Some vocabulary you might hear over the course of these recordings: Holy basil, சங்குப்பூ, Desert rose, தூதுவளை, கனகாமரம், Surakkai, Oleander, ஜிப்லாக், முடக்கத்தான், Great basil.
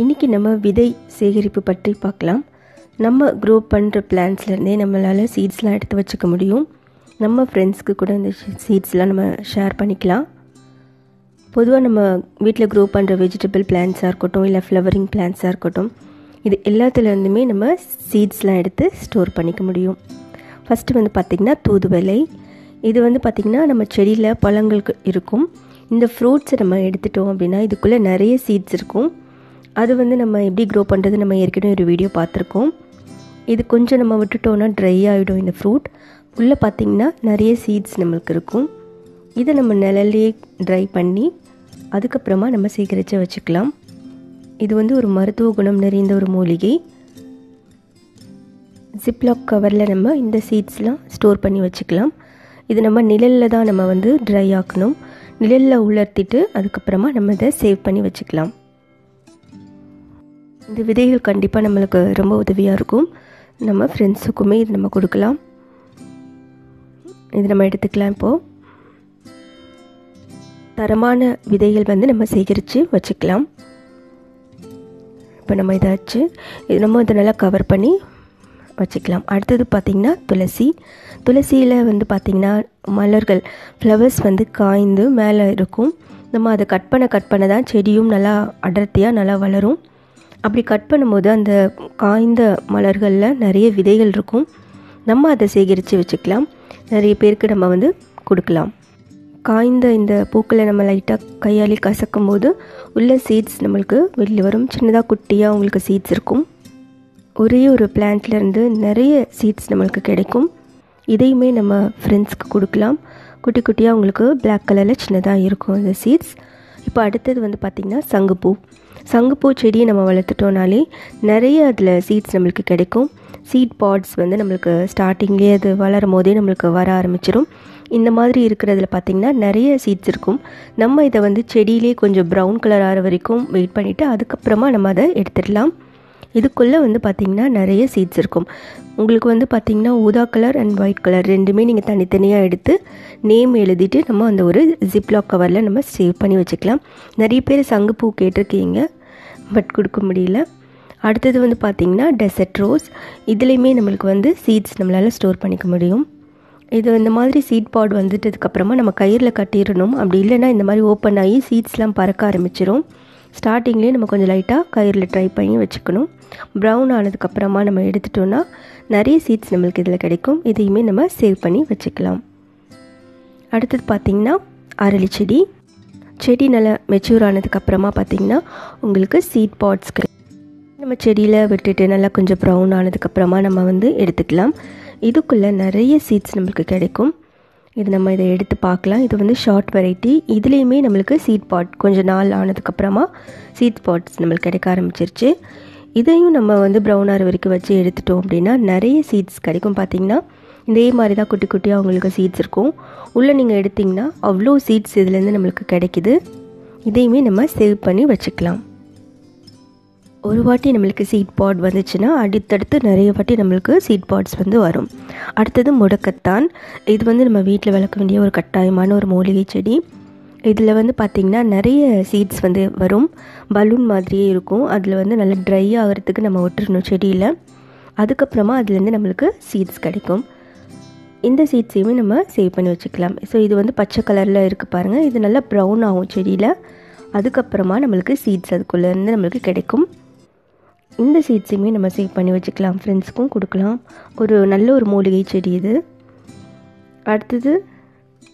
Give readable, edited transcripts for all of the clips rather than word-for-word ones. இன்றைக்கி நம்ம விதை சேகரிப்பு பற்றி பார்க்கலாம். நம்ம க்ரோ பண்ணுற பிளான்ஸ்லேருந்தே நம்மளால் சீட்ஸ்லாம் எடுத்து வச்சுக்க முடியும். நம்ம ஃப்ரெண்ட்ஸ்க்கு கூட இந்த சீட்ஸ்லாம் நம்ம ஷேர் பண்ணிக்கலாம். பொதுவாக நம்ம வீட்டில் க்ரோ பண்ணுற வெஜிடபிள் பிளான்ஸாக இருக்கட்டும், இல்லை ஃப்ளவரிங் பிளான்ஸாக இருக்கட்டும், இது எல்லாத்துலேருந்துமே நம்ம சீட்ஸ்லாம் எடுத்து ஸ்டோர் பண்ணிக்க முடியும். ஃபஸ்ட்டு வந்து பார்த்திங்கன்னா தூதுவளை. இது வந்து பார்த்திங்கன்னா நம்ம செடியில் பழங்களுக்கு இருக்கும். இந்த ஃப்ரூட்ஸை நம்ம எடுத்துட்டோம் அப்படின்னா இதுக்குள்ளே நிறைய சீட்ஸ் இருக்கும். அது வந்து நம்ம எப்படி க்ரோ பண்ணுறது நம்ம ஏற்கனவே ஒரு வீடியோ பார்த்துருக்கோம். இது கொஞ்சம் நம்ம விட்டுட்டோன்னா ட்ரை ஆகிடும் இந்த ஃப்ரூட். உள்ளே பார்த்திங்கன்னா நிறைய சீட்ஸ் நம்மளுக்கு இருக்கும். இதை நம்ம நிழல்லே ட்ரை பண்ணி அதுக்கப்புறமா நம்ம சேகரித்து வச்சுக்கலாம். இது வந்து ஒரு மருத்துவ குணம் நிறைந்த ஒரு மூலிகை. ஜிப்லாக் கவரில் நம்ம இந்த சீட்ஸ்லாம் ஸ்டோர் பண்ணி வச்சுக்கலாம். இது நம்ம நிழலில் தான் நம்ம வந்து ட்ரை ஆக்கணும். நிழலில் உலர்த்திட்டு அதுக்கப்புறமா நம்ம இதை சேவ் பண்ணி வச்சுக்கலாம். இந்த விதைகள் கண்டிப்பாக நம்மளுக்கு ரொம்ப உதவியாக இருக்கும். நம்ம ஃப்ரெண்ட்ஸுக்குமே இது நம்ம கொடுக்கலாம். இது நம்ம எடுத்துக்கலாம். இப்போது தரமான விதைகள் வந்து நம்ம சேகரித்து வச்சுக்கலாம். இப்போ நம்ம இதாச்சு, இது நம்ம இதை நல்லா கவர் பண்ணி வச்சுக்கலாம். அடுத்தது பார்த்திங்கன்னா துளசி. துளசியில் வந்து பார்த்திங்கன்னா மலர்கள், ஃப்ளவர்ஸ் வந்து காய்ந்து மேலே இருக்கும். நம்ம அதை கட் பண்ண தான் செடியும் நல்லா அடர்த்தியாக நல்லா வளரும். அப்படி கட் பண்ணும்போது அந்த காய்ந்த மலர்களில் நிறைய விதைகள் இருக்கும். நம்ம அதை சேகரித்து வச்சுக்கலாம். நிறைய பேருக்கு நம்ம வந்து கொடுக்கலாம். காய்ந்த இந்த பூக்களை நம்ம லைட்டாக கையாளி கசக்கும் போது உள்ள சீட்ஸ் நம்மளுக்கு வெளியில் வரும். சின்னதாக குட்டியாக உங்களுக்கு சீட்ஸ் இருக்கும். ஒரே ஒரு பிளான்ட்லேருந்து நிறைய சீட்ஸ் நம்மளுக்கு கிடைக்கும். இதையுமே நம்ம ஃப்ரெண்ட்ஸ்க்கு கொடுக்கலாம். குட்டி குட்டியாக உங்களுக்கு பிளாக் கலரில் சின்னதாக இருக்கும் அந்த சீட்ஸ். இப்போ அடுத்தது வந்து பார்த்திங்கன்னா சங்குப்பூ. சங்குப்பூ செடியை நம்ம வளர்த்துட்டோம்னாலே நிறைய அதில் சீட்ஸ் நம்மளுக்கு கிடைக்கும். சீட் பாட்ஸ் வந்து நம்மளுக்கு ஸ்டார்டிங்லேயே அது வளரும் போதே நம்மளுக்கு வர ஆரம்பிச்சிடும். இந்த மாதிரி இருக்கிறதுல பார்த்திங்கன்னா நிறைய சீட்ஸ் இருக்கும். நம்ம இதை வந்து செடியிலே கொஞ்சம் ப்ரௌன் கலர் ஆகிற வரைக்கும் வெயிட் பண்ணிவிட்டு அதுக்கப்புறமா நம்ம அதை எடுத்துடலாம். இதுக்குள்ளே வந்து பார்த்திங்கன்னா நிறைய சீட்ஸ் இருக்கும். உங்களுக்கு வந்து பார்த்திங்கன்னா ஊதா கலர் அண்ட் ஒயிட் கலர் ரெண்டுமே நீங்கள் தனித்தனியாக எடுத்து நேம் எழுதிட்டு நம்ம அந்த ஒரு ஜிப்லாக் கவரில் நம்ம சேவ் பண்ணி வச்சுக்கலாம். நிறைய பேர் சங்குப்பூ கேட்டிருக்கீங்க, பட் கொடுக்க முடியல. அடுத்தது வந்து பார்த்திங்கன்னா டெசர்ட் ரோஸ். இதுலேயுமே நம்மளுக்கு வந்து சீட்ஸ் நம்மளால் ஸ்டோர் பண்ணிக்க முடியும். இது இந்த மாதிரி சீட் பாட் வந்துட்டதுக்கப்புறமா நம்ம கயிறில் கட்டிடணும். அப்படி இல்லைன்னா இந்த மாதிரி ஓப்பன் ஆகி சீட்ஸ்லாம் பறக்க ஆரம்பிச்சிடும். ஸ்டார்டிங்லேயே நம்ம கொஞ்சம் லைட்டாக கயிறில் ட்ரை பண்ணி வச்சுக்கணும். ப்ரௌன் ஆனதுக்கப்புறமா நம்ம எடுத்துட்டோன்னா நிறைய சீட்ஸ் நம்மளுக்கு இதில் கிடைக்கும். இதையுமே நம்ம சேவ் பண்ணி வச்சுக்கலாம். அடுத்தது பார்த்திங்கன்னா அரளி செடி. செடி நல்லா மெச்சூர் ஆனதுக்கப்புறமா பார்த்திங்கன்னா உங்களுக்கு சீட் பாட்ஸ் கிடைக்கும். நம்ம செடியில் விட்டுட்டு நல்லா கொஞ்சம் ப்ரௌன் ஆனதுக்கப்புறமா நம்ம வந்து எடுத்துக்கலாம். இதுக்குள்ளே நிறைய சீட்ஸ் நம்மளுக்கு கிடைக்கும். இது நம்ம இதை எடுத்து பார்க்கலாம். இது வந்து ஷார்ட் வெரைட்டி. இதுலேயுமே நம்மளுக்கு சீட் பாட் கொஞ்சம் நாள் ஆனதுக்கப்புறமா சீட் பாட்ஸ் நம்மளுக்கு கிடைக்க ஆரம்பிச்சிருச்சு. இதையும் நம்ம வந்து ப்ரௌன் ஆறு வரைக்கும் வச்சு எடுத்துட்டோம் அப்படின்னா நிறைய சீட்ஸ் கிடைக்கும். பார்த்திங்கன்னா இதே மாதிரி தான் குட்டி குட்டியாக அவங்களுக்கு சீட்ஸ் இருக்கும். உள்ளே நீங்கள் எடுத்திங்கன்னா அவ்வளோ சீட்ஸ் இதுலேருந்து நம்மளுக்கு கிடைக்கிது. இதையுமே நம்ம சேவ் பண்ணி வச்சுக்கலாம். ஒரு வாட்டி நம்மளுக்கு சீட் பாட் வந்துச்சுன்னா அடுத்தடுத்து நிறைய வாட்டி நம்மளுக்கு சீட் பாட்ஸ் வந்து வரும். அடுத்தது முடக்கத்தான். இது வந்து நம்ம வீட்டில் வளர்க்க வேண்டிய ஒரு கட்டாயமான ஒரு மூலிகை செடி. இதில் வந்து பார்த்திங்கன்னா நிறைய சீட்ஸ் வந்து வரும். பலூன் மாதிரியே இருக்கும். அதில் வந்து நல்லா ட்ரை ஆகிறதுக்கு நம்ம ஒட்டுறணும் செடியில். அதுக்கப்புறமா அதுலேருந்து நம்மளுக்கு சீட்ஸ் கிடைக்கும். இந்த சீட்ஸையுமே நம்ம சேவ் பண்ணி வச்சுக்கலாம். ஸோ இது வந்து பச்சை கலரில் இருக்குது பாருங்கள். இது நல்லா ப்ரௌன் ஆகும் செடியில். அதுக்கப்புறமா நம்மளுக்கு சீட்ஸ் அதுக்குள்ளேருந்து நம்மளுக்கு கிடைக்கும். இந்த சீட்ஸையுமே நம்ம சேவ் பண்ணி வச்சுக்கலாம். ஃப்ரெண்ட்ஸுக்கும் கொடுக்கலாம். ஒரு நல்ல ஒரு மூலிகை செடி இது. அடுத்தது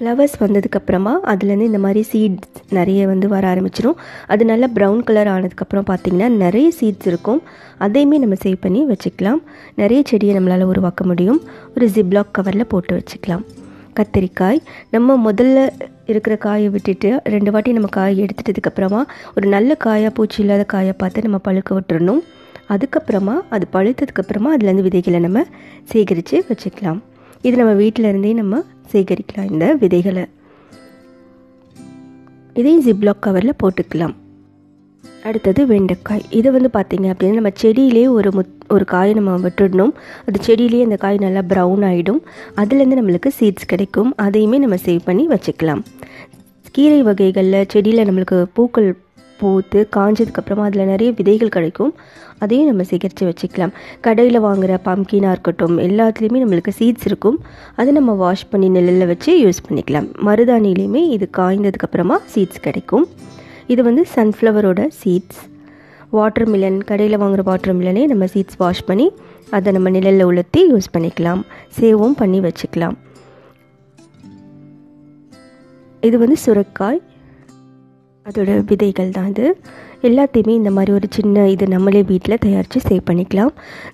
ஃப்ளவர்ஸ் வந்ததுக்கப்புறமா அதுலேருந்து இந்த மாதிரி சீட்ஸ் நிறைய வந்து வர ஆரம்பிச்சிடும். அது நல்லா ப்ரௌன் கலர் ஆனதுக்கப்புறம் பார்த்திங்கன்னா நிறைய சீட்ஸ் இருக்கும். அதையுமே நம்ம சேவ் பண்ணி வச்சுக்கலாம். நிறைய செடியை நம்மளால் உருவாக்க முடியும். ஒரு ஜிப்லாக் கவரில் போட்டு வச்சுக்கலாம். கத்திரிக்காய். நம்ம முதல்ல இருக்கிற காயை விட்டுட்டு ரெண்டு வாட்டி நம்ம காய் எடுத்துட்டதுக்கப்புறமா ஒரு நல்ல காயாக, பூச்சி இல்லாத காயை பார்த்து நம்ம பழுக்க விட்டுறணும். அதுக்கப்புறமா அது பழுத்ததுக்கப்புறமா அதுலேருந்து விதைகளை நம்ம சேகரித்து வச்சுக்கலாம். இது நம்ம வீட்டிலருந்தே நம்ம சேகரிக்கலாம் இந்த விதைகளை. இதையும் ஜிப்லாக் கவரில் போட்டுக்கலாம். அடுத்தது வெண்டைக்காய். இதை வந்து பார்த்திங்க அப்படின்னா நம்ம செடியிலே ஒரு காயை நம்ம விட்டுடணும். அது செடியிலே அந்த காய் நல்லா ப்ரௌன் ஆகிடும். அதுலேருந்து நம்மளுக்கு சீட்ஸ் கிடைக்கும். அதையுமே நம்ம சேவ் பண்ணி வச்சுக்கலாம். கீரை வகைகளில் செடியில் நம்மளுக்கு பூக்கள் பூத்து காஞ்சதுக்கப்புறமா அதில் நிறைய விதைகள் கிடைக்கும். அதையும் நம்ம சேகரித்து வச்சுக்கலாம். கடையில் வாங்குகிற பம்கினாக இருக்கட்டும், எல்லாத்துலேயுமே நம்மளுக்கு சீட்ஸ் இருக்கும். அதை நம்ம வாஷ் பண்ணி நிழலில் வச்சு யூஸ் பண்ணிக்கலாம். மருதாணிலையுமே இது காய்ந்ததுக்கப்புறமா சீட்ஸ் கிடைக்கும். இது வந்து சன்ஃப்ளவரோட சீட்ஸ். வாட்டர் மிலன், கடையில் வாங்குகிற வாட்டர் மிலனே நம்ம சீட்ஸ் வாஷ் பண்ணி அதை நம்ம நிழலில் உலர்த்தி யூஸ் பண்ணிக்கலாம். சேவும் பண்ணி வச்சுக்கலாம். இது வந்து சுரைக்காய், அதோட விதைகள் தான் இது. எல்லாத்தையுமே இந்த மாதிரி ஒரு சின்ன இது நம்மளே வீட்டில் தயாரித்து சேவ் பண்ணிக்கலாம்.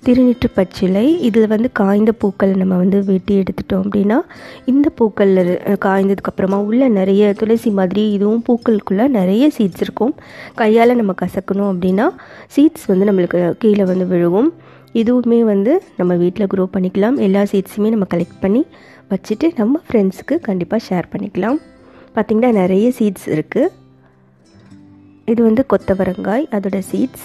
திருநீற்று பச்சிலை, இதில் வந்து காய்ந்த பூக்களை நம்ம வந்து வெட்டி எடுத்துட்டோம் அப்படின்னா இந்த பூக்கள் காய்ந்ததுக்கப்புறமா உள்ள நிறைய துளசி மாதிரி இதுவும் பூக்களுக்குள்ளே நிறைய சீட்ஸ் இருக்கும். கையால் நம்ம கசக்கணும் அப்படின்னா சீட்ஸ் வந்து நம்மளுக்கு கீழே வந்து விழுகும். இதுவுமே வந்து நம்ம வீட்டில் க்ரோ பண்ணிக்கலாம். எல்லா சீட்ஸுமே நம்ம கலெக்ட் பண்ணி வச்சுட்டு நம்ம ஃப்ரெண்ட்ஸுக்கு கண்டிப்பாக ஷேர் பண்ணிக்கலாம். பார்த்திங்கன்னா நிறைய சீட்ஸ் இருக்குது. இது வந்து கொத்தவரங்காய், அதோட சீட்ஸ்.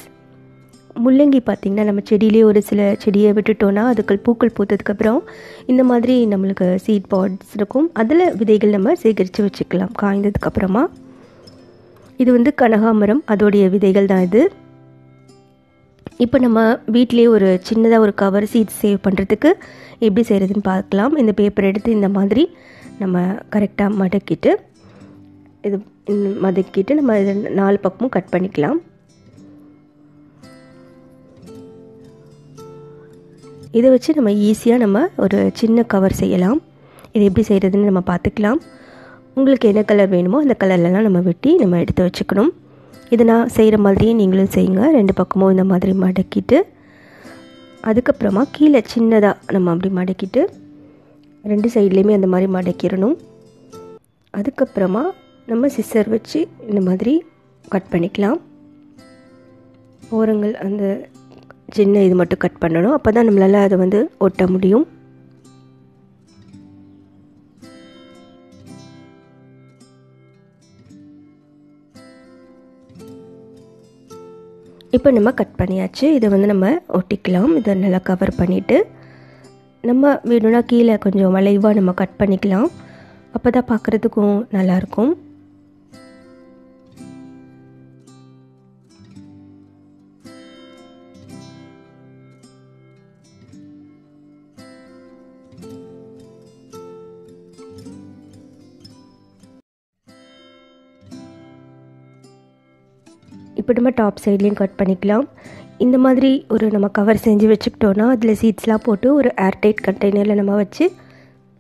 முள்ளங்கி பார்த்திங்கன்னா நம்ம செடியிலே ஒரு சில செடியை விட்டுட்டோன்னா அதுக்கு பூக்கள் பூத்ததுக்கப்புறம் இந்த மாதிரி நம்மளுக்கு சீட் பாட்ஸ் இருக்கும். அதில் விதைகள் நம்ம சேகரித்து வச்சுக்கலாம் காய்ந்ததுக்கப்புறமா. இது வந்து கனகாமரம், அதோடைய விதைகள் தான் இது. இப்போ நம்ம வீட்டிலே ஒரு சின்னதாக ஒரு கவர் சீட்ஸ் சேவ் பண்ணுறதுக்கு எப்படி செய்கிறதுன்னு பார்க்கலாம். இந்த பேப்பர் எடுத்து இந்த மாதிரி நம்ம கரெக்டாக மடக்கிட்டு இது மதக்கிட்டு நம்ம இது 4 பக்கமும் கட் பண்ணிக்கலாம். இதை வச்சு நம்ம ஈஸியாக நம்ம ஒரு சின்ன கவர் செய்யலாம். இது எப்படி செய்கிறதுன்னு நம்ம பார்த்துக்கலாம். உங்களுக்கு என்ன கலர் வேணுமோ அந்த கலர்லாம் நம்ம வெட்டி நம்ம எடுத்து வச்சுக்கணும். இது நான் செய்கிற மாதிரியே நீங்களும் செய்யுங்க. 2 பக்கமும் இந்த மாதிரி மடக்கிட்டு அதுக்கப்புறமா கீழே சின்னதாக நம்ம அப்படி மடக்கிட்டு 2 சைட்லேயுமே அந்த மாதிரி மடக்கிடணும். அதுக்கப்புறமா நம்ம சிஸ்ஸர் வச்சு இந்த மாதிரி கட் பண்ணிக்கலாம். ஓரங்கள் அந்த சின்ன இது மட்டும் கட் பண்ணணும். அப்போ தான் நம்மளால் அதை வந்து ஒட்ட முடியும். இப்போ நம்ம கட் பண்ணியாச்சு. இதை வந்து நம்ம ஒட்டிக்கலாம். இதை நல்லா கவர் பண்ணிவிட்டு நம்ம வேணும்னா கீழே கொஞ்சம் வளைவாக நம்ம கட் பண்ணிக்கலாம். அப்போ தான் பார்க்குறதுக்கும் நல்லாயிருக்கும். இப்போ நம்ம டாப் சைட்லேயும் கட் பண்ணிக்கலாம். இந்த மாதிரி ஒரு நம்ம கவர் செஞ்சு வச்சுக்கிட்டோன்னா அதில் சீட்ஸ்லாம் போட்டு ஒரு ஏர்டைட் கண்டெய்னரில் நம்ம வச்சு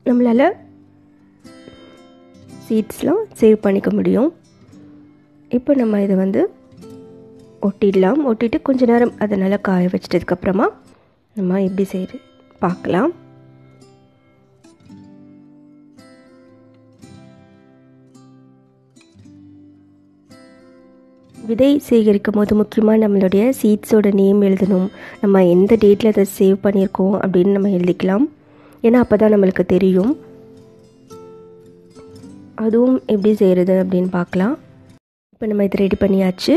நம்மளால் சீட்ஸ்லாம் சேவ் பண்ணிக்க முடியும். இப்போ நம்ம இதை வந்து ஒட்டிடலாம். ஒட்டிட்டு கொஞ்சம் நேரம் அதை நல்லா காய வச்சிட்டதுக்கப்புறமா நம்ம எப்படி செய்ய பார்க்கலாம். விதை சேகரிக்கும் போது முக்கியமாக நம்மளுடைய சீட்ஸோட நேம் எழுதணும். நம்ம எந்த டேட்டில் அதை சேவ் பண்ணியிருக்கோம் அப்படின்னு நம்ம எழுதிக்கலாம். ஏன்னா அப்போ தான் நம்மளுக்கு தெரியும். அதுவும் எப்படி செய்கிறது அப்படின்னு பார்க்கலாம். இப்போ நம்ம இது ரெடி பண்ணியாச்சு.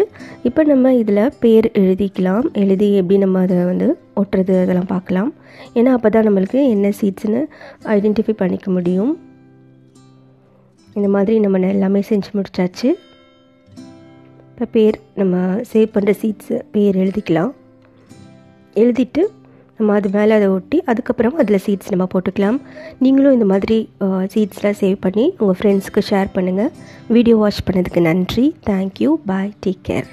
இப்போ நம்ம இதில் பேர் எழுதிக்கலாம். எழுதி எப்படி நம்ம அதை வந்து ஒட்டுறது அதெல்லாம் பார்க்கலாம். ஏன்னா அப்போ தான் நம்மளுக்கு என்ன சீட்ஸ்னு ஐடென்டிஃபை பண்ணிக்க முடியும். இந்த மாதிரி நம்ம எல்லாமே செஞ்சு முடிச்சாச்சு. இப்போ பேர் நம்ம சேவ் பண்ணுற சீட்ஸு பேர் எழுதிக்கலாம். எழுதிட்டு நம்ம அது மேலே அதை ஒட்டி அதுக்கப்புறம் அதில் சீட்ஸ் நம்ம போட்டுக்கலாம். நீங்களும் இந்த மாதிரி சீட்ஸ்லாம் சேவ் பண்ணி உங்கள் ஃப்ரெண்ட்ஸுக்கு ஷேர் பண்ணுங்கள். வீடியோ வாட்ச் பண்ணதுக்கு நன்றி. தேங்க்யூ. பாய். Take care.